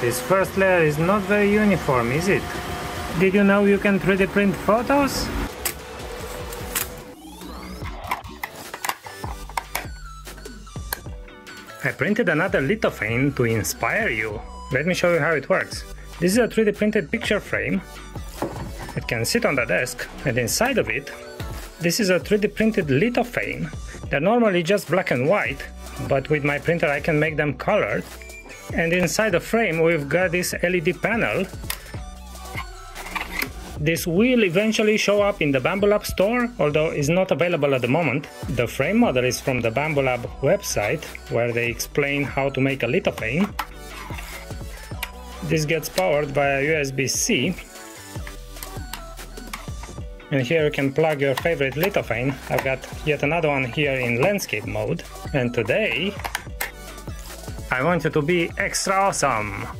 This first layer is not very uniform, is it? Did you know you can 3D print photos? I printed another lithophane to inspire you. Let me show you how it works. This is a 3D printed picture frame. It can sit on the desk, and inside of it, this is a 3D printed lithophane. They're normally just black and white, but with my printer I can make them colored. And inside the frame we've got this LED panel. This will eventually show up in the Bambu Lab store, although it's not available at the moment. The frame model is from the Bambu Lab website, where they explain how to make a lithophane. This gets powered by a USB-C. And here you can plug your favorite lithophane. I've got yet another one here in landscape mode. And today, I want you to be extra awesome!